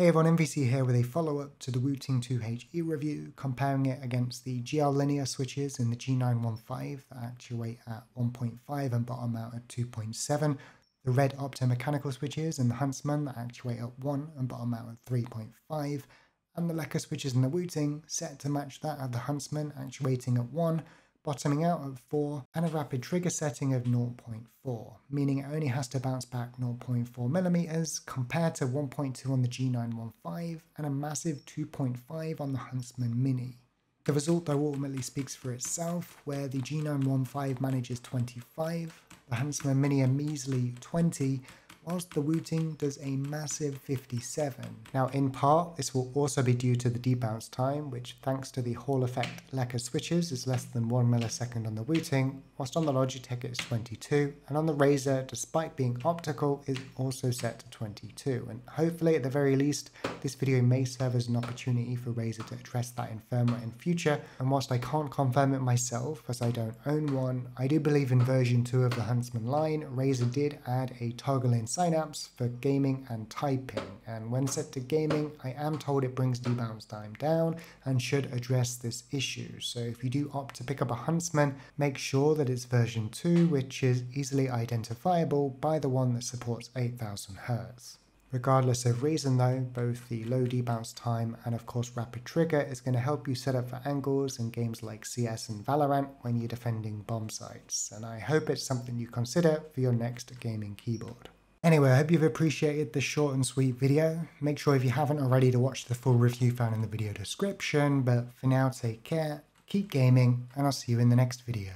Hey everyone, MVC here with a follow-up to the Wooting 2HE review, comparing it against the GL Linear switches in the G915 that actuate at 1.5 and bottom out at 2.7, the Red Optomechanical switches and the Huntsman that actuate at 1 and bottom out at 3.5, and the Lekker switches in the Wooting set to match that at the Huntsman, actuating at 1, bottoming out at 4, and a rapid trigger setting of 0.4, meaning it only has to bounce back 0.4mm compared to 1.2 on the G915 and a massive 2.5 on the Huntsman Mini. The result though ultimately speaks for itself, where the G915 manages 25, the Huntsman Mini a measly 20, whilst the Wooting does a massive 57. Now in part, this will also be due to the debounce time, which thanks to the Hall Effect Lekker switches is less than 1 millisecond on the Wooting, whilst on the Logitech it's 22, and on the Razer, despite being optical, is also set to 22. And hopefully, at the very least, this video may serve as an opportunity for Razer to address that infirmary in future, and whilst I can't confirm it myself, as I don't own one, I do believe in version 2 of the Huntsman line, Razer did add a toggle in Synapse for gaming and typing, and when set to gaming I am told it brings debounce time down and should address this issue. So if you do opt to pick up a Huntsman, make sure that it's version 2, which is easily identifiable by the one that supports 8000Hz. Regardless of reason though, both the low debounce time and of course rapid trigger is going to help you set up for angles in games like CS and Valorant when you're defending bomb sites, and I hope it's something you consider for your next gaming keyboard. Anyway, I hope you've appreciated this short and sweet video. Make sure if you haven't already to watch the full review found in the video description, but for now take care, keep gaming, and I'll see you in the next video.